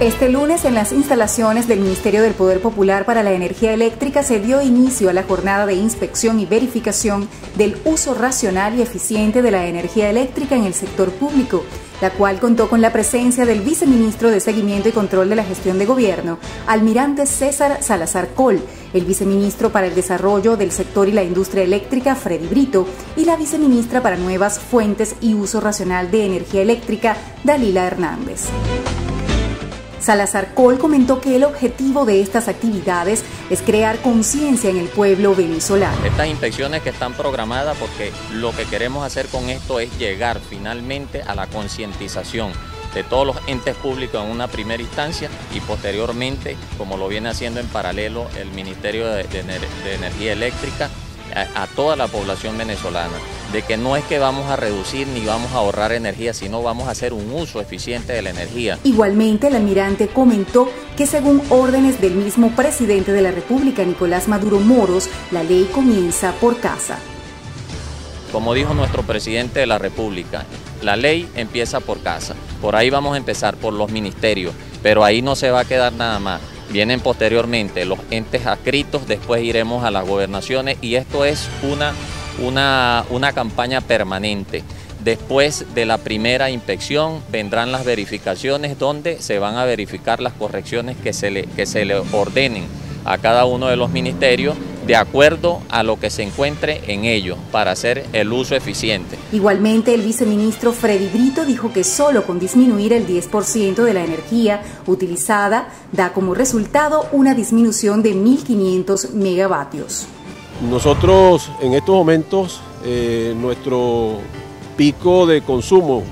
Este lunes, en las instalaciones del Ministerio del Poder Popular para la Energía Eléctrica, se dio inicio a la jornada de inspección y verificación del uso racional y eficiente de la energía eléctrica en el sector público, la cual contó con la presencia del Viceministro de Seguimiento y Control de la Gestión de Gobierno, Almirante César Salazar Coll, el Viceministro para el Desarrollo del Sector y la Industria Eléctrica, Freddy Brito, y la Viceministra para Nuevas Fuentes y Uso Racional de Energía Eléctrica, Dalila Hernández. Salazar Coll comentó que el objetivo de estas actividades es crear conciencia en el pueblo venezolano. Estas inspecciones que están programadas, porque lo que queremos hacer con esto es llegar finalmente a la concientización de todos los entes públicos en una primera instancia y posteriormente, como lo viene haciendo en paralelo el Ministerio de Energía Eléctrica, a toda la población venezolana, de que no es que vamos a reducir ni vamos a ahorrar energía, sino vamos a hacer un uso eficiente de la energía. Igualmente, el almirante comentó que según órdenes del mismo presidente de la República, Nicolás Maduro Moros, la ley comienza por casa. Como dijo nuestro presidente de la República, la ley empieza por casa. Por ahí vamos a empezar, por los ministerios, pero ahí no se va a quedar nada más. Vienen posteriormente los entes adscritos, después iremos a las gobernaciones y esto es una campaña permanente. Después de la primera inspección vendrán las verificaciones donde se van a verificar las correcciones que se le ordenen a cada uno de los ministerios de acuerdo a lo que se encuentre en ellos para hacer el uso eficiente. Igualmente, el viceministro Freddy Brito dijo que solo con disminuir el 10% de la energía utilizada da como resultado una disminución de 1.500 megavatios. Nosotros en estos momentos nuestro pico de consumo,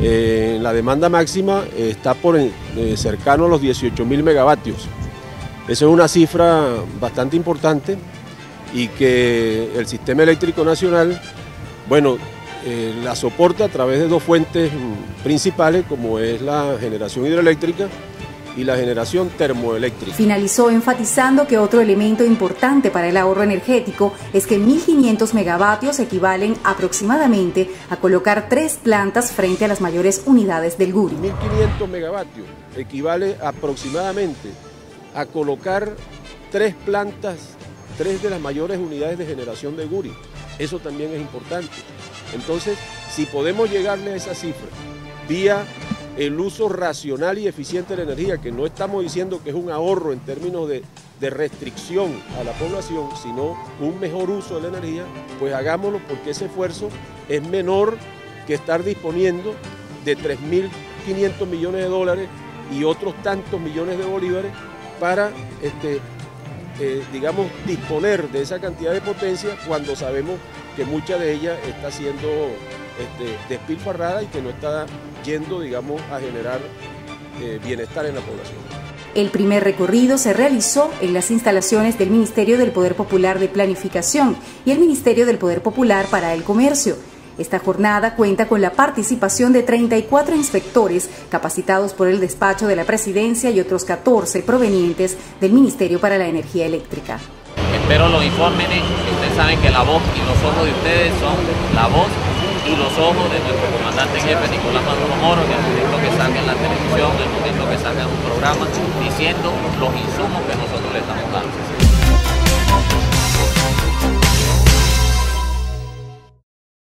la demanda máxima está por cercano a los 18.000 megavatios. Esa es una cifra bastante importante y que el Sistema Eléctrico Nacional, bueno, la soporta a través de dos fuentes principales, como es la generación hidroeléctrica y la generación termoeléctrica. Finalizó enfatizando que otro elemento importante para el ahorro energético es que 1.500 megavatios equivalen aproximadamente a colocar 3 plantas frente a las mayores unidades del Guri. 1.500 megavatios equivale aproximadamente a colocar 3 plantas, 3 de las mayores unidades de generación de Guri. Eso también es importante. Entonces, si podemos llegarle a esa cifra vía el uso racional y eficiente de la energía, que no estamos diciendo que es un ahorro en términos de restricción a la población, sino un mejor uso de la energía, pues hagámoslo, porque ese esfuerzo es menor que estar disponiendo de 3.500 millones de dólares y otros tantos millones de bolívares para digamos, disponer de esa cantidad de potencia cuando sabemos que mucha de ella está siendo despilfarrada y que no está yendo, digamos, a generar bienestar en la población. El primer recorrido se realizó en las instalaciones del Ministerio del Poder Popular de Planificación y el Ministerio del Poder Popular para el Comercio. Esta jornada cuenta con la participación de 34 inspectores capacitados por el Despacho de la Presidencia y otros 14 provenientes del Ministerio para la Energía Eléctrica. Espero los informes. Ustedes saben que la voz y los ojos de ustedes son la voz y los ojos de nuestro comandante en jefe Nicolás Maduro Moros, en el momento que salga en la televisión, en el momento que salga en un programa, diciendo los insumos que nosotros le estamos dando.